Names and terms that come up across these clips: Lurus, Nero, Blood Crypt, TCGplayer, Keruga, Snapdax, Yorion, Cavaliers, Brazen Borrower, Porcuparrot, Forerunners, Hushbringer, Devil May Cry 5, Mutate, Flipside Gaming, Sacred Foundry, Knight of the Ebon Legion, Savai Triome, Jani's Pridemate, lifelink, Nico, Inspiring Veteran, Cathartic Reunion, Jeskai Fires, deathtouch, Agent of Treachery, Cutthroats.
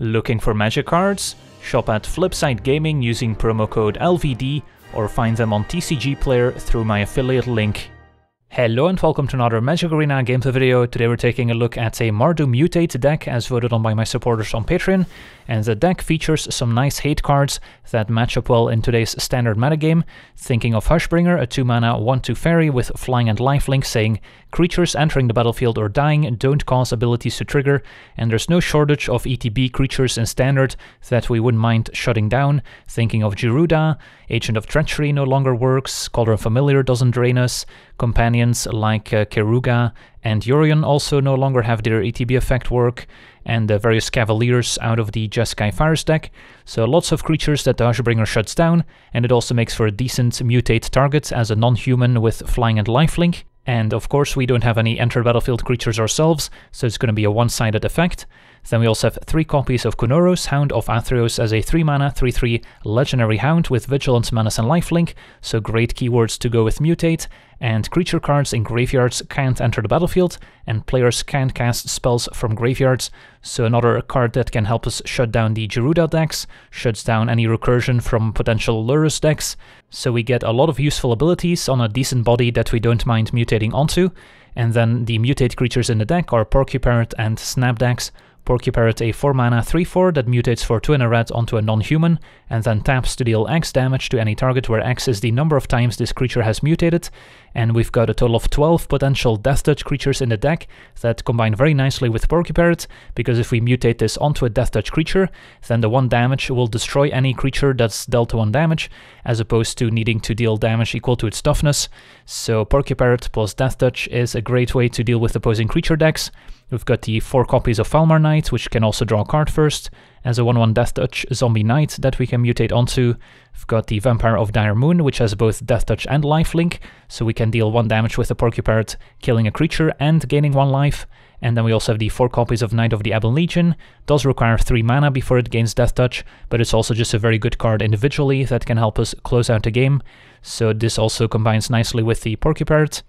Looking for magic cards? Shop at Flipside Gaming using promo code LVD or find them on TCGplayer through my affiliate link. Hello and welcome to another Magic Arena Game Play video. Today we're taking a look at a Mardu Mutate deck as voted on by my supporters on Patreon, and the deck features some nice hate cards that match up well in today's standard metagame. Thinking of Hushbringer, a 2-mana 1-2 fairy with flying and lifelink saying creatures entering the battlefield or dying don't cause abilities to trigger, and there's no shortage of ETB creatures in standard that we wouldn't mind shutting down. Thinking of Jeruda, Agent of Treachery no longer works, Cauldron Familiar doesn't drain us, companions like Keruga and Yorion also no longer have their ETB effect work, and the various Cavaliers out of the Jeskai Fires deck. So lots of creatures that the Hushbringer shuts down, and it also makes for a decent Mutate target as a non-human with flying and lifelink. And of course we don't have any enter battlefield creatures ourselves, so it's going to be a one-sided effect. Then we also have 3 copies of Kunoros, Hound of Athreos as a 3-mana 3-3 legendary hound with vigilance, menace and lifelink, so great keywords to go with Mutate, and creature cards in graveyards can't enter the battlefield, and players can't cast spells from graveyards, so another card that can help us shut down the Jeruda decks, shuts down any recursion from potential Lurus decks, so we get a lot of useful abilities on a decent body that we don't mind mutating onto. And then the mutate creatures in the deck are Porcuparrot and Snapdax. Porcuparrot, a 4-mana 3-4 that mutates for 2 and a red onto a non-human, and then taps to deal X damage to any target, where X is the number of times this creature has mutated. And we've got a total of 12 potential Death Touch creatures in the deck that combine very nicely with Porcuparrot, because if we mutate this onto a Death Touch creature, then the 1 damage will destroy any creature that's dealt 1 damage, as opposed to needing to deal damage equal to its toughness. So Porcuparrot plus Death Touch is a great way to deal with opposing creature decks. We've got the 4 copies of Falmar Knight, which can also draw a card first, as a 1-1 Death Touch Zombie Knight that we can mutate onto. We've got the Vampire of Dire Moon, which has both Death Touch and Lifelink, so we can deal 1 damage with the Porcuparrot, killing a creature and gaining 1 life. And then we also have the 4 copies of Knight of the Ebon Legion. Does require 3 mana before it gains Death Touch, but it's also just a very good card individually that can help us close out the game, so this also combines nicely with the Porcuparrot.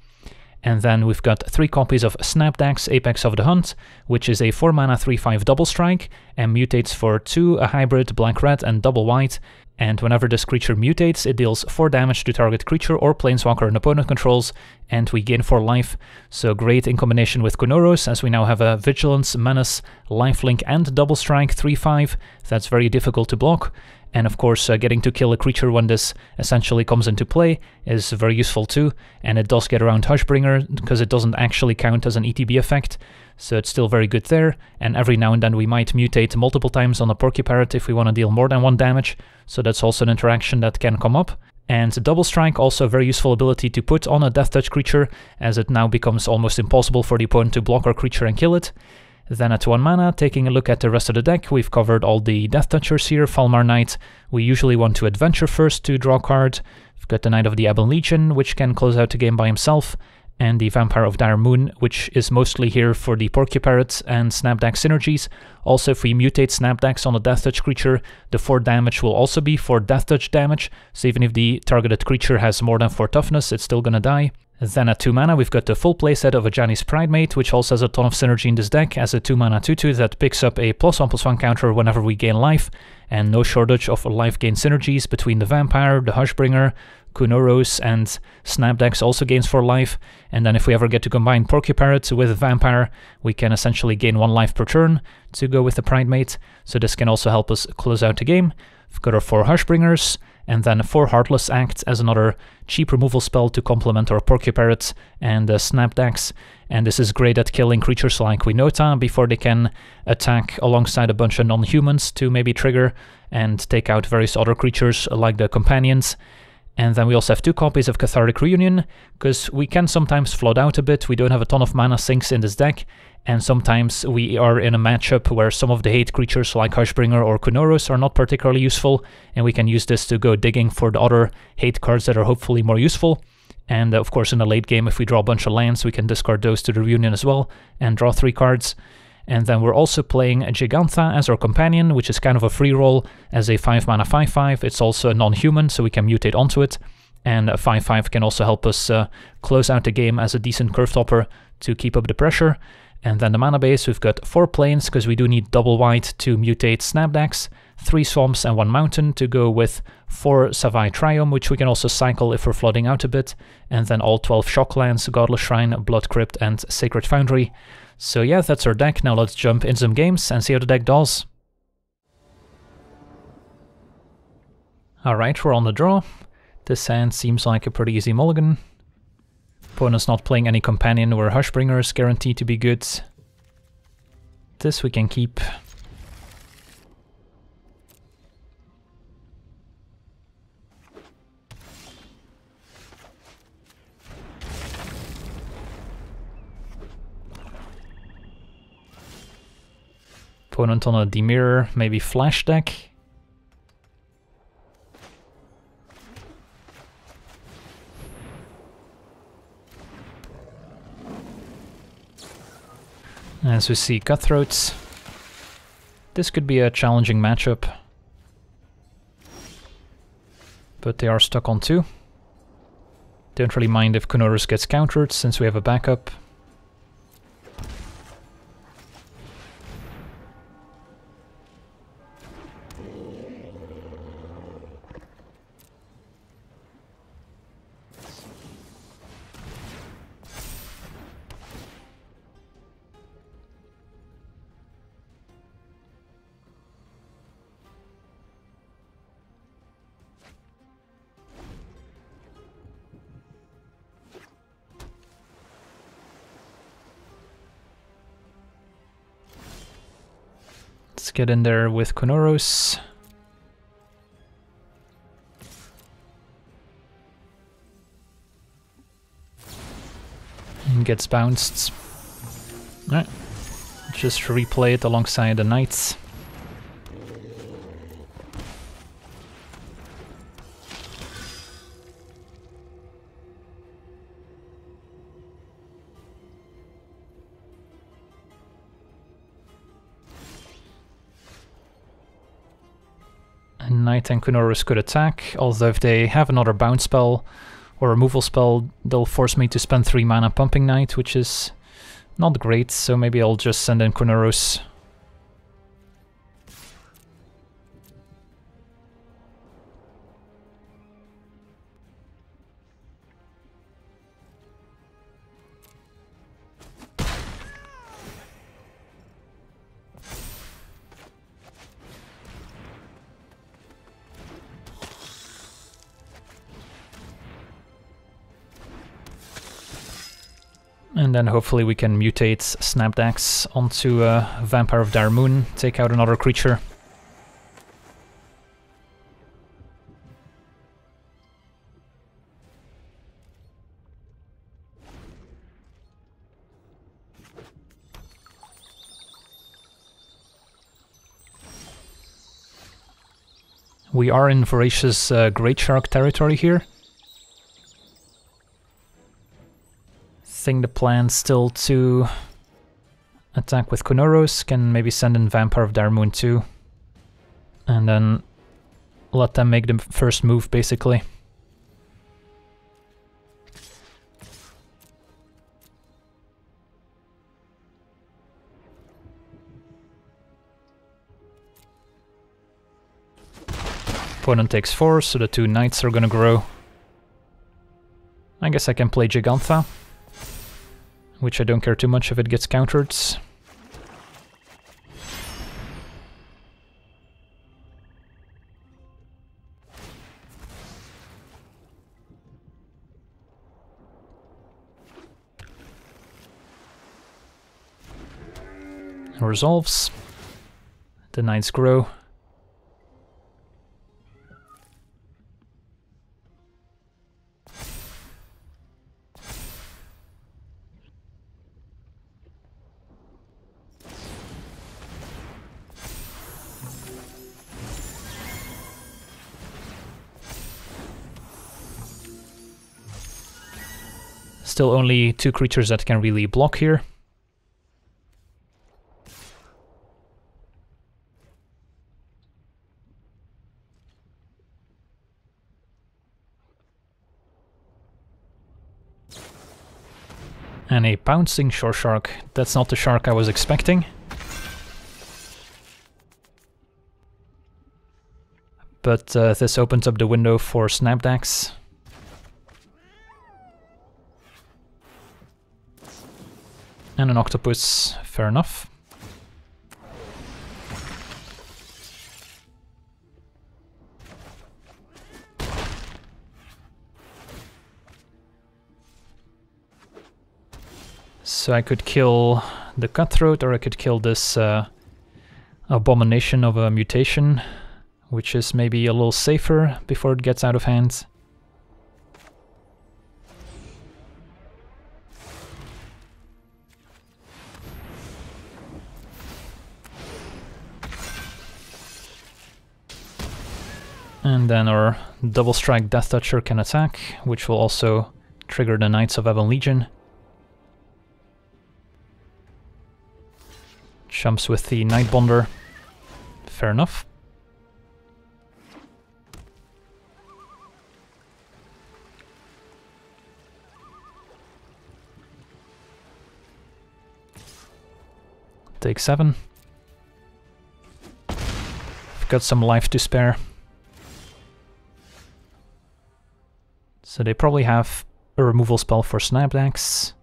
And then we've got 3 copies of Snapdax, Apex of the Hunt, which is a 4-mana 3-5 double strike, and mutates for 2, a hybrid, black-red and double white, and whenever this creature mutates, it deals 4 damage to target creature or planeswalker an opponent controls, and we gain 4 life, so great in combination with Kunoros, as we now have a Vigilance, Menace, Lifelink and Double Strike 3-5, that's very difficult to block. And of course getting to kill a creature when this essentially comes into play is very useful too, and it does get around Hushbringer because it doesn't actually count as an ETB effect, so it's still very good there. And every now and then we might mutate multiple times on a Porcuparrot if we want to deal more than 1 damage, so that's also an interaction that can come up. And Double Strike, also a very useful ability to put on a Death Touch creature, as it now becomes almost impossible for the opponent to block our creature and kill it. Then at 1 mana, taking a look at the rest of the deck, we've covered all the Death Touchers here. Falmar Knight, we usually want to adventure first to draw a card. We've got the Knight of the Ebon Legion, which can close out the game by himself, and the Vampire of Dire Moon, which is mostly here for the Porcuparrot and Snapdax synergies. Also, if we mutate Snapdax on a Death Touch creature, the 4 damage will also be 4 Death Touch damage, so even if the targeted creature has more than 4 toughness, it's still gonna die. Then at 2 mana we've got the full playset of a Jani's Pridemate, which also has a ton of synergy in this deck as a 2 mana 2-2 that picks up a +1/+1 counter whenever we gain life, and no shortage of life gain synergies between the Vampire, the Hushbringer, Kunoros and Snapdax also gains 4 life, and then if we ever get to combine Porcuparrot with Vampire, we can essentially gain 1 life per turn to go with the Pridemate, so this can also help us close out the game. We've got our 4 Hushbringers, and then 4 Heartless Act as another cheap removal spell to complement our Porcuparrot and Snapdax. And this is great at killing creatures like Winota before they can attack alongside a bunch of non-humans to maybe trigger and take out various other creatures like the companions. And then we also have 2 copies of Cathartic Reunion, because we can sometimes flood out a bit. We don't have a ton of mana sinks in this deck, and sometimes we are in a matchup where some of the hate creatures like Hushbringer or Kunoros are not particularly useful, and we can use this to go digging for the other hate cards that are hopefully more useful. And of course in the late game, if we draw a bunch of lands, we can discard those to the Reunion as well, and draw 3 cards. And then we're also playing Jegantha as our companion, which is kind of a free roll as a 5-mana 5-5. It's also a non-human, so we can mutate onto it. And a 5-5 can also help us close out the game as a decent curve topper to keep up the pressure. And then the mana base, we've got 4 planes, because we do need double white to mutate Snapdax, 3 swamps and 1 mountain to go with 4 Savai Triome, which we can also cycle if we're flooding out a bit, and then all 12 shocklands, Godless Shrine, Blood Crypt and Sacred Foundry. So yeah, that's our deck. Now let's jump in some games and see how the deck does. Alright, we're on the draw. This hand seems like a pretty easy mulligan. Opponent's not playing any companion or Hushbringer is guaranteed to be good. This we can keep. Opponent on a Demirer, maybe Flash deck. As we see Cutthroats, this could be a challenging matchup, but they are stuck on 2. Don't really mind if Kunoros gets countered since we have a backup. Let's get in there with Kunoros. And gets bounced. Right. Just replay it alongside the Knights. Knight and Kunoros could attack, although if they have another bounce spell or removal spell, they'll force me to spend 3 mana pumping Knight, which is not great, so maybe I'll just send in Kunoros. And then hopefully we can mutate Snapdax onto Vampire of Dire Moon, take out another creature. We are in voracious Great Shark territory here. The plan still to attack with Kunoros, can maybe send in Vampire of Dire Moon too, and then let them make the first move basically. Opponent takes 4, so the 2 Knights are gonna grow. I guess I can play Jegantha, which I don't care too much if it gets countered. Resolves. The Knights grow. Still only 2 creatures that can really block here. and a pouncing shore shark. That's not the shark I was expecting. But this opens up the window for Snapdax. And an octopus, fair enough. So I could kill the cutthroat, or I could kill this abomination of a mutation, which is maybe a little safer before it gets out of hand. And then our double strike Death Toucher can attack, which will also trigger the Knights of Ebon Legion. Chumps with the Night Bonder, fair enough. Take 7. I've got some life to spare. So they probably have a removal spell for Snapdax.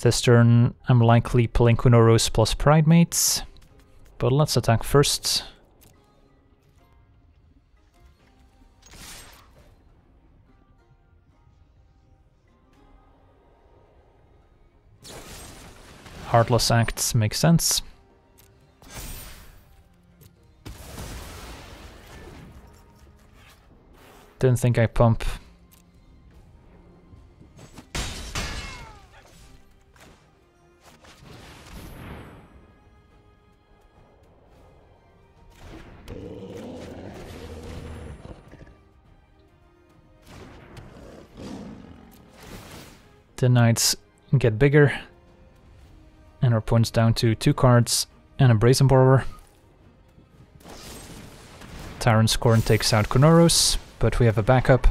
This turn I'm likely playing Kunoros plus Pridemate, but let's attack first. Heartless Act makes sense. Didn't think I pump. The knights get bigger, and our opponent's down to 2 cards and a Brazen Borrower. Tyrant's Scorn takes out Kunoros, but we have a backup.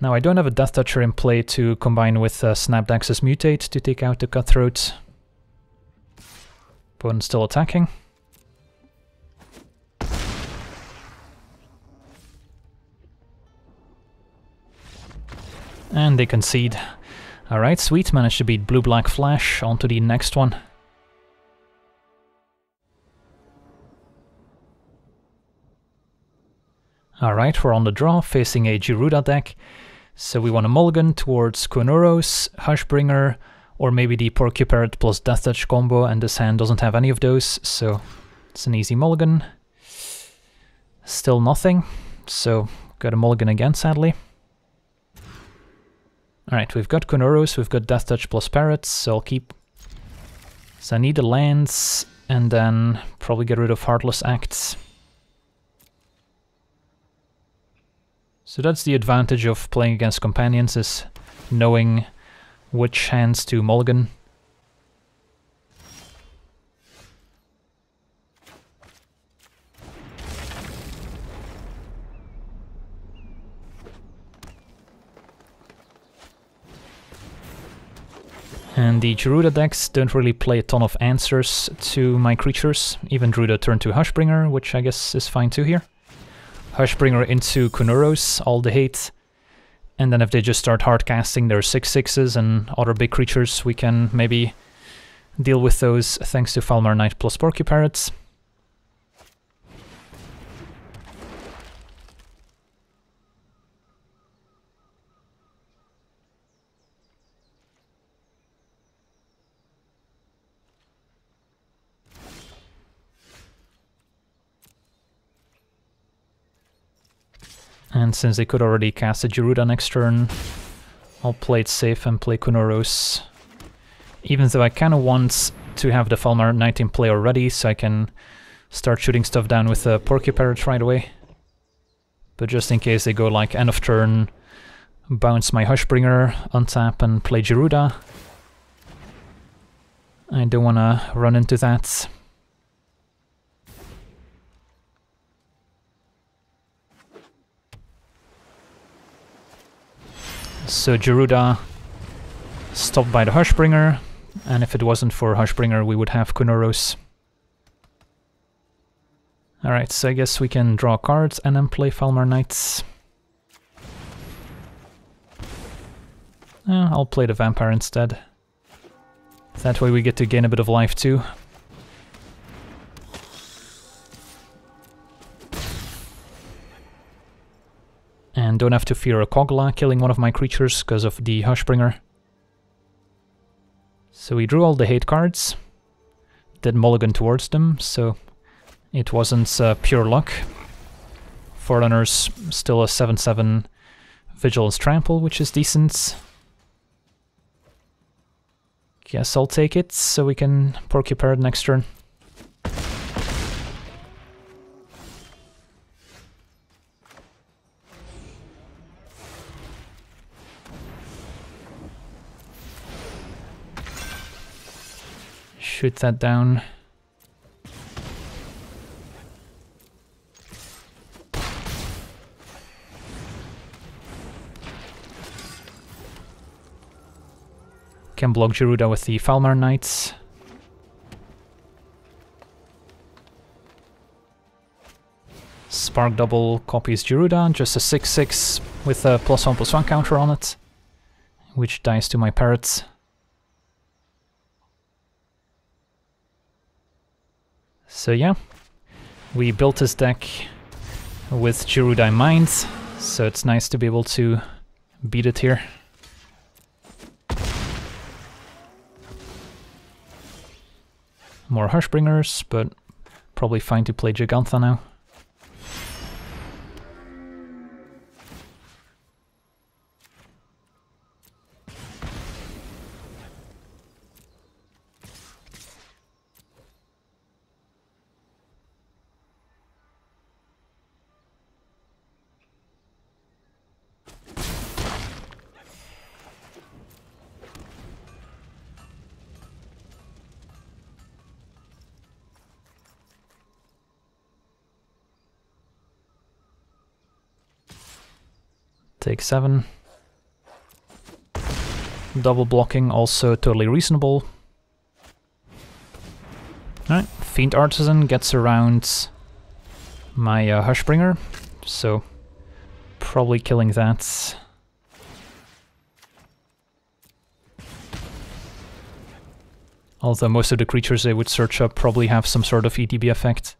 Now I don't have a Death Toucher in play to combine with Snapdax's Mutate to take out the Cutthroat. Opponent's still attacking. And they concede. Alright, sweet, managed to beat Blue-Black Flash. On to the next one. Alright, we're on the draw, facing a Jeruda deck. So we want a mulligan towards Kunoros, Hushbringer, or maybe the Porcuparrot plus Death Touch combo, and this hand doesn't have any of those, so it's an easy mulligan. Still nothing, so got a mulligan again, sadly. Alright, we've got Kunoros, we've got Death Touch plus Parrots, so I'll keep. So I need the lands, and then probably get rid of Heartless Acts. So that's the advantage of playing against companions, is knowing which hands to mulligan. And the Jeruda decks don't really play a ton of answers to my creatures. Even drew the turn to Hushbringer, which I guess is fine too here. Hushbringer into Kunoros, all the hate. And then if they just start hard casting their 6/6s and other big creatures, we can maybe deal with those thanks to Falmar Knight plus Porcuparrot. And since they could already cast a Jeruda next turn, I'll play it safe and play Kunoros. Even though I kinda want to have the Falmar Knight in play already, so I can start shooting stuff down with a Porcuparrot right away. But just in case they go like end of turn, bounce my Hushbringer, untap and play Jeruda. I don't wanna run into that. So Jeruda Stopped by the Hushbringer, and if it wasn't for Hushbringer we would have Kunoros. Alright, so I guess we can draw cards and then play Falmar Knights. I'll play the Vampire instead. That way we get to gain a bit of life too. And don't have to fear a Kogla killing one of my creatures because of the Hushbringer. So we drew all the hate cards. Did mulligan towards them, so it wasn't pure luck. Forerunners still a 7/7 Vigilance Trample, which is decent. Guess I'll take it, so we can Porcuparrot next turn. Shoot that down. Can block Jeruda with the Falmar Knights. Spark Double copies Jeruda, just a 6/6 with a +1/+1 counter on it, which dies to my parrots. So yeah, we built this deck with Jeruda in mind, so it's nice to be able to beat it here. More Hushbringers, but probably fine to play Jegantha now. Take 7. Double blocking also totally reasonable. Alright, Fiend Artisan gets around my Hushbringer, so probably killing that. Although most of the creatures they would search up probably have some sort of ETB effect.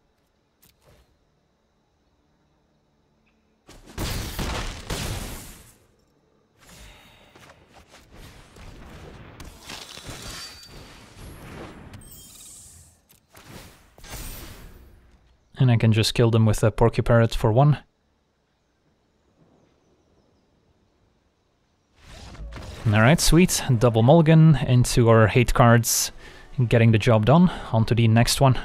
And I can just kill them with a Porcuparrot for 1. Alright, sweet. Double mulligan into our hate cards, getting the job done. On to the next one.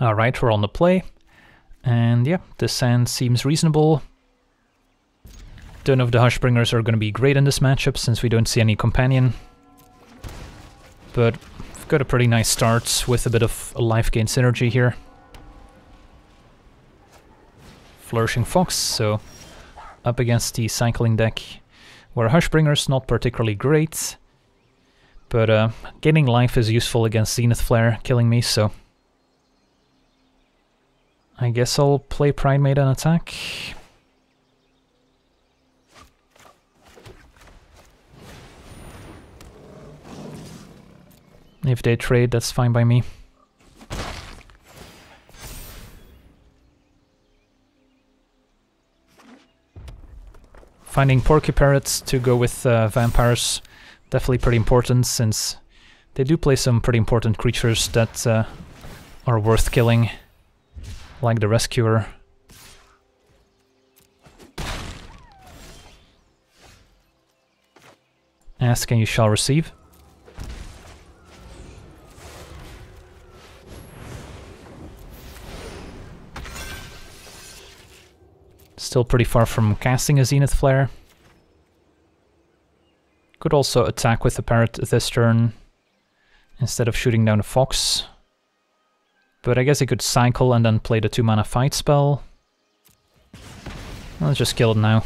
Alright, we're on the play. And yeah, this hand seems reasonable. Don't know if the Hushbringers are going to be great in this matchup since we don't see any companion. But got a pretty nice start with a bit of a life gain synergy here. Flourishing Fox, so up against the cycling deck where Hushbringer's not particularly great, but gaining life is useful against Zenith Flare killing me, so I guess I'll play Pridemate and attack. If they trade, that's fine by me. Finding Porcuparrots to go with Vampires, definitely pretty important since they do play some pretty important creatures that are worth killing, like the Rescuer. Ask and you shall receive. Still pretty far from casting a Zenith Flare. Could also attack with the Parrot this turn instead of shooting down a Fox. But I guess he could cycle and then play the 2-mana fight spell. Let's just kill it now.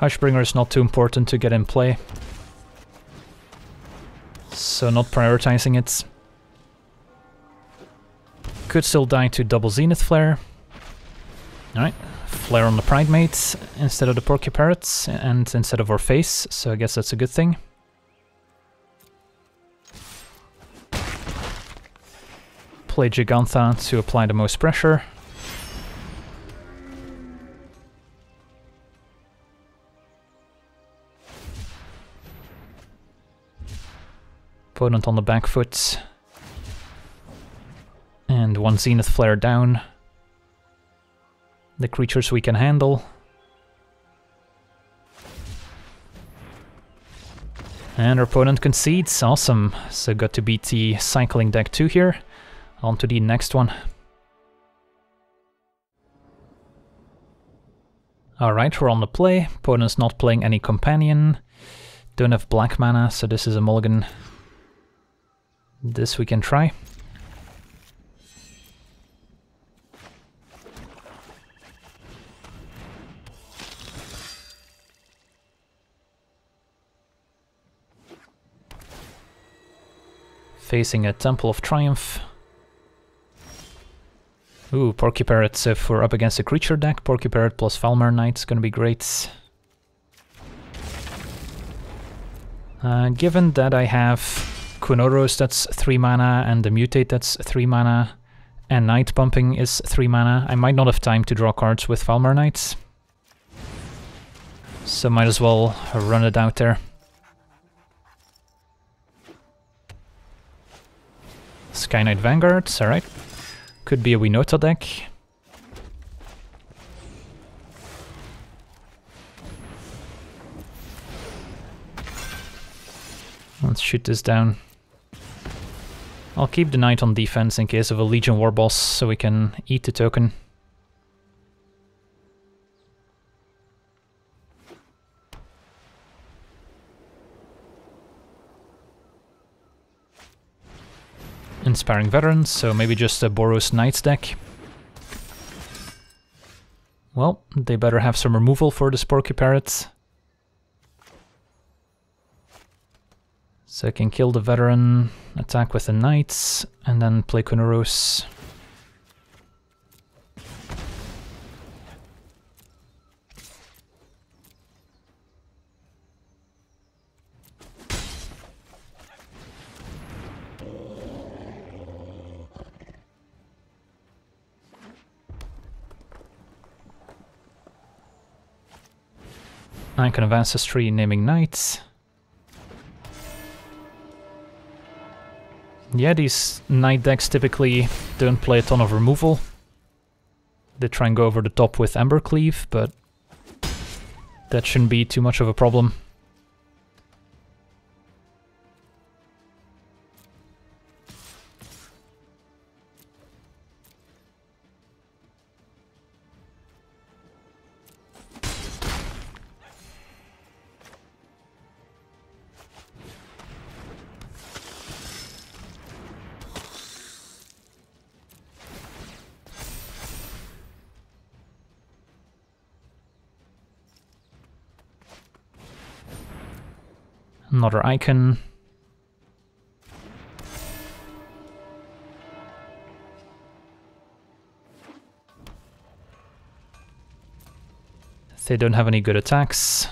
Hushbringer is not too important to get in play, so not prioritizing it. Could still die to double Zenith Flare. Alright, Flare on the Pridemate instead of the Porcuparrot and instead of our face, so I guess that's a good thing. Play Jegantha to apply the most pressure. Opponent on the back foot. And one Zenith Flare down. The creatures we can handle. And our opponent concedes, awesome. So got to beat the cycling deck 2 here. On to the next one. Alright, we're on the play. Opponent's not playing any companion. Don't have black mana, so this is a mulligan. This we can try. Facing a Temple of Triumph. Ooh, Porcuparrot, so if we're up against a creature deck, Porcuparrot plus Falmar Knight is gonna be great. Given that I have Kunoros, that's 3 mana, and the Mutate, that's 3 mana, and Knight pumping is 3 mana, I might not have time to draw cards with Falmar Knight. So might as well run it out there. Sky Knight Vanguards, alright. Could be a Winota deck. Let's shoot this down. I'll keep the Knight on defense in case of a Legion War boss so we can eat the token. Inspiring Veterans, so maybe just a Boros Knights deck. Well, they better have some removal for this Porcuparrot. So I can kill the Veteran, attack with the Knights, and then play Kunoros. Icon of Ancestry, naming Knights. Yeah, these Knight decks typically don't play a ton of removal. They try and go over the top with Embercleave, but that shouldn't be too much of a problem. Another icon. They don't have any good attacks.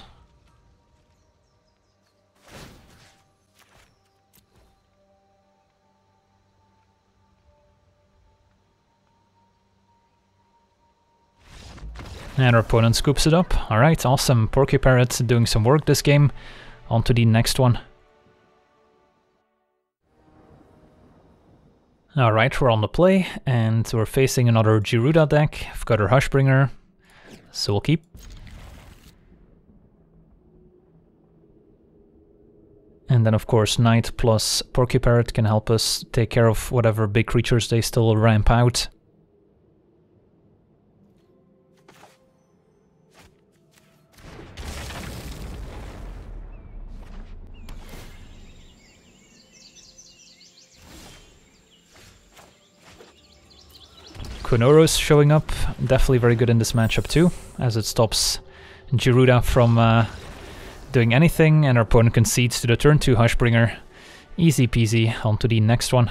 And our opponent scoops it up. Alright, awesome. Porcuparrot doing some work this game. On to the next one. Alright, we're on the play, and we're facing another Jeruda deck. I've got our Hushbringer, so we'll keep. And then of course Knight plus Porcuparrot can help us take care of whatever big creatures they still ramp out. Kunoros showing up, definitely very good in this matchup too, as it stops Jeruda from doing anything, and our opponent concedes to the turn 2 Hushbringer. Easy peasy, on to the next one.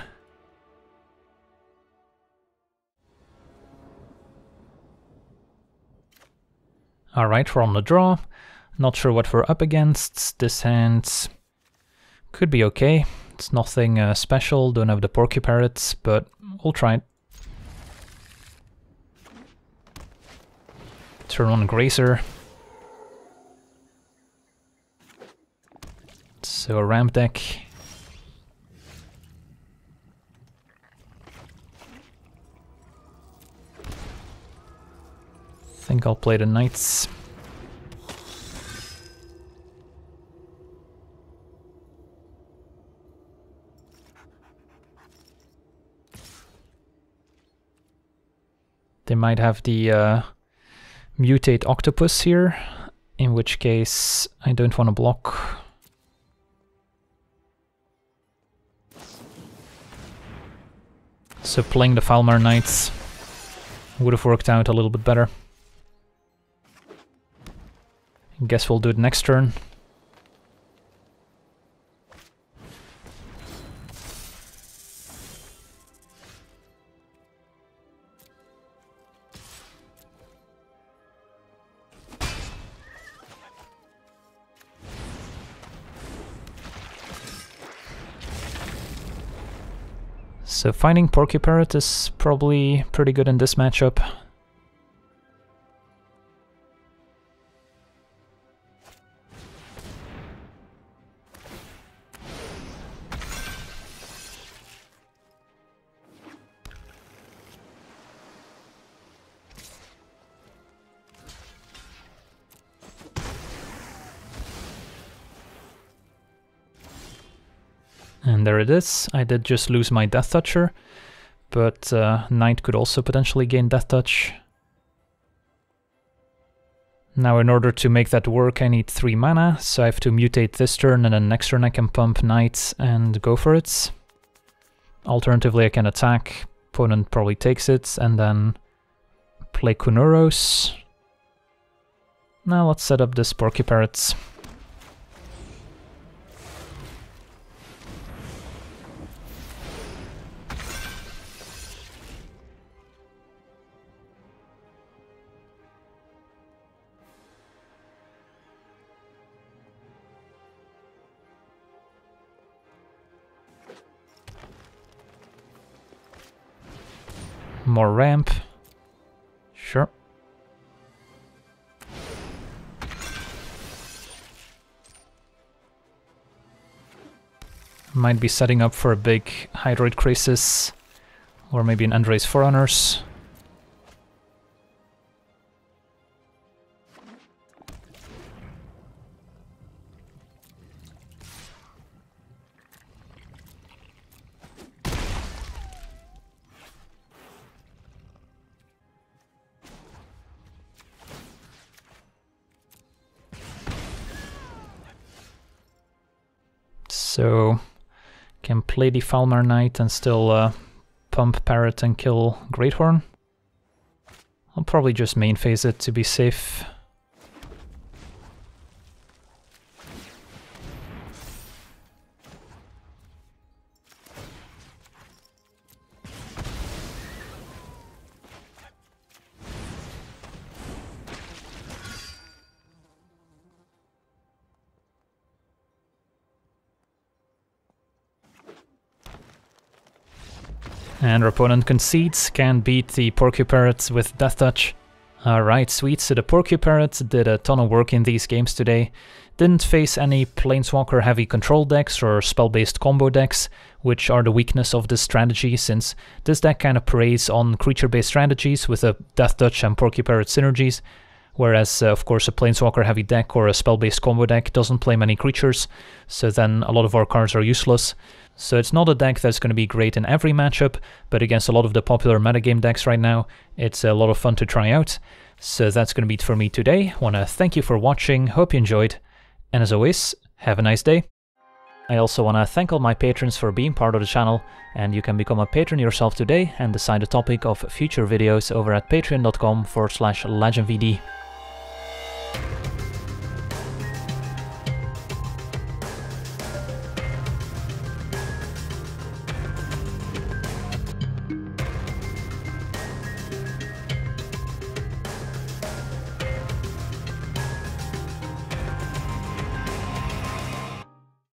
Alright, we're on the draw. Not sure what we're up against. This hand could be okay. It's nothing special, don't have the Porcuparrot, but we'll try it. Turn on Grazer. So a ramp deck. I think I'll play the Knights. They might have the Mutate Octopus here, in which case I don't want to block. So playing the Falmar Knights would have worked out a little bit better. Guess we'll do it next turn. So finding Porcuparrot is probably pretty good in this matchup. And there it is. I did just lose my Death Toucher, but Knight could also potentially gain Death Touch. Now in order to make that work I need 3 mana, so I have to mutate this turn and then next turn I can pump Knight and go for it. Alternatively I can attack, opponent probably takes it, and then play Kunoros. Now let's set up this Porcuparrot. More ramp, sure. Might be setting up for a big Hydroid Crisis, or maybe an Andre's Forerunners. So can play the Falmar Knight and still pump Parrot and kill Greathorn. I'll probably just main phase it to be safe. And our opponent concedes, can beat the Porcuparrot with Death Touch. Alright, sweet, so the Porcuparrot did a ton of work in these games today. Didn't face any Planeswalker heavy control decks or spell-based combo decks, which are the weakness of this strategy, since this deck kind of preys on creature-based strategies with a Death Touch and Porcuparrot synergies, whereas of course a Planeswalker heavy deck or a spell-based combo deck doesn't play many creatures, so then a lot of our cards are useless. So it's not a deck that's going to be great in every matchup, but against a lot of the popular metagame decks right now, it's a lot of fun to try out. So that's going to be it for me today. Want to thank you for watching, hope you enjoyed, and as always, have a nice day. I also want to thank all my patrons for being part of the channel, and you can become a patron yourself today and decide the topic of future videos over at patreon.com/legendvd.